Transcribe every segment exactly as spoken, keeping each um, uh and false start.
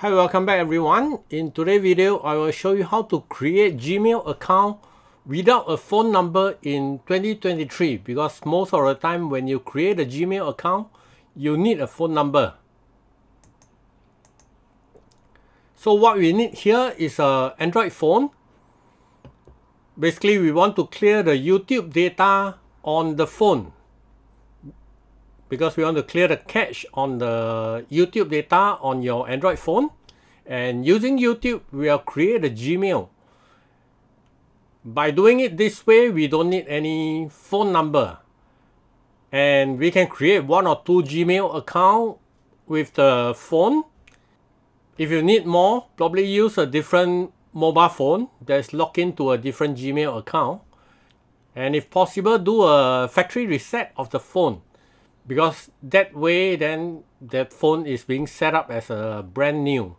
Hi, welcome back everyone. In today's video, I will show you how to create Gmail account without a phone number in twenty twenty-three, because most of the time when you create a Gmail account, you need a phone number. So what we need here is an Android phone. Basically, we want to clear the YouTube data on the phone, because we want to clear the cache on the YouTube data on your Android phone. And using YouTube, we'll create a Gmail. By doing it this way, we don't need any phone number. And we can create one or two Gmail accounts with the phone. If you need more, probably use a different mobile phone that's logged into a different Gmail account. And if possible, do a factory reset of the phone, because that way then that phone is being set up as a brand new.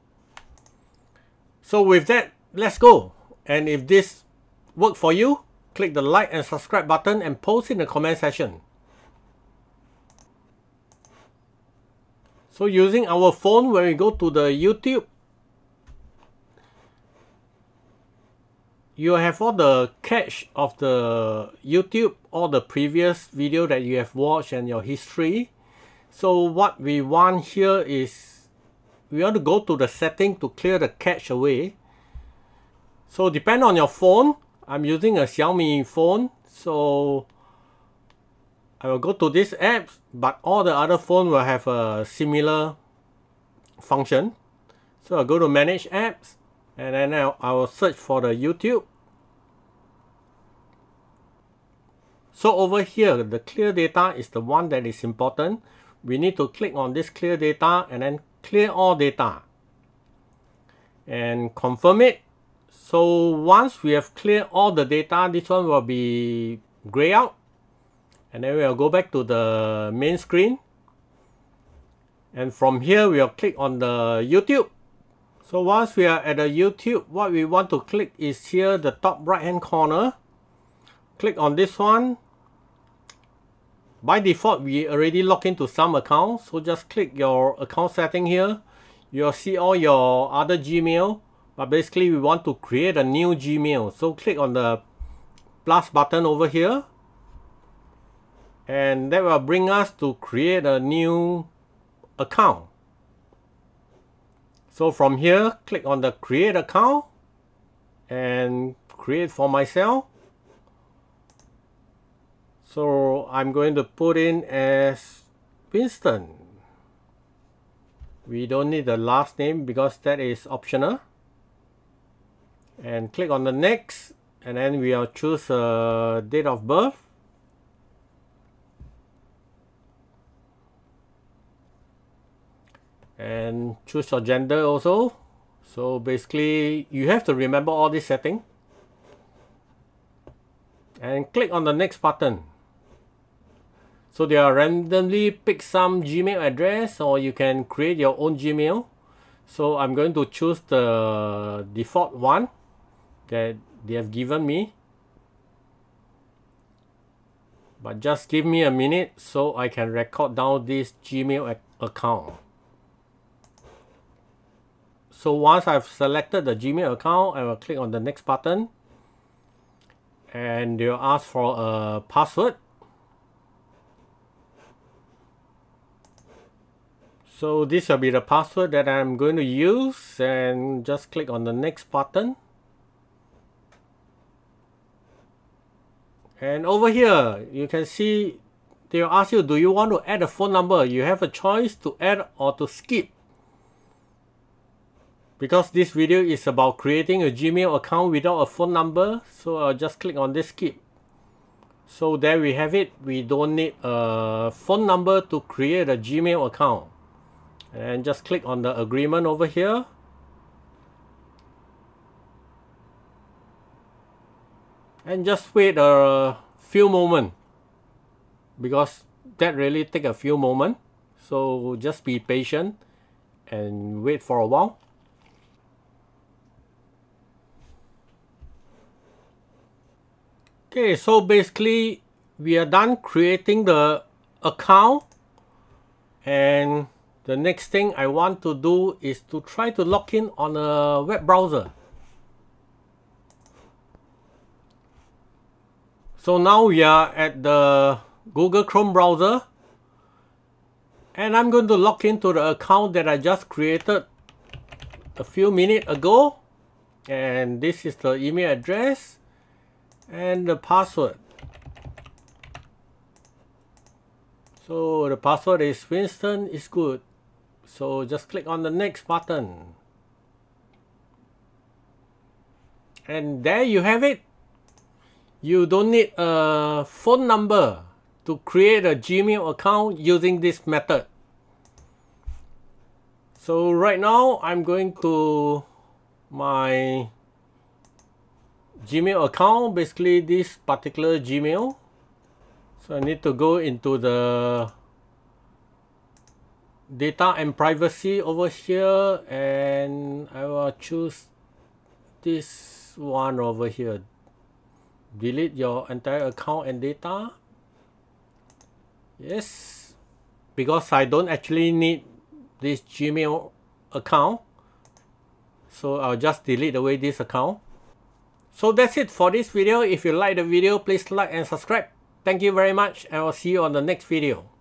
So with that, let's go. And if this worked for you, click the like and subscribe button and post in the comment section. So using our phone, when we go to the YouTube, you have all the cache of the YouTube, all the previous video that you have watched and your history. So what we want here is, we want to go to the setting to clear the cache away. So depend on your phone, I'm using a Xiaomi phone. So I will go to this app, but all the other phone will have a similar function. So I'll go to manage apps. And then I'll, I will search for the YouTube. So over here, the clear data is the one that is important. We need to click on this clear data and then clear all data. And confirm it. So once we have cleared all the data, this one will be grayed out. And then we'll go back to the main screen. And from here, we'll click on the YouTube. So once we are at the YouTube, what we want to click is here, the top right hand corner. Click on this one. By default, we already logged into some accounts. So just click your account setting here. You'll see all your other Gmail. But basically, we want to create a new Gmail. So click on the plus button over here. And that will bring us to create a new account. So from here, click on the create account and create for myself. So I'm going to put in as Winston. We don't need the last name because that is optional. And click on the next, and then we'll choose a date of birth. And choose your gender also. So basically, you have to remember all these settings. And click on the next button. So they are randomly pick some Gmail address, or you can create your own Gmail. So I'm going to choose the default one that they have given me. But just give me a minute so I can record down this Gmail account. So once I've selected the Gmail account, I will click on the next button. And they'll ask for a password. So this will be the password that I'm going to use. And just click on the next button. And over here, you can see they'll ask you, do you want to add a phone number? You have a choice to add or to skip. Because this video is about creating a Gmail account without a phone number, so I'll just click on this skip. So there we have it. We don't need a phone number to create a Gmail account. And just click on the agreement over here. And just wait a few moments, because that really takes a few moments. So just be patient and wait for a while. Okay, so basically, we are done creating the account, and The next thing I want to do is to try to log in on a web browser. So now we are at the Google Chrome browser, and I'm going to log into the account that I just created a few minutes ago, and this is the email address and the password. So the password is Winston is good. So just click on the next button. And there you have it. You don't need a phone number to create a Gmail account using this method. So right now I'm going to my Gmail account, basically this particular Gmail. So I need to go into the data and privacy over here, and I will choose this one over here. Delete your entire account and data. Yes, because I don't actually need this Gmail account, so I'll just delete away this account. So that's it for this video. If you like the video, please like and subscribe. Thank you very much, and I'll see you on the next video.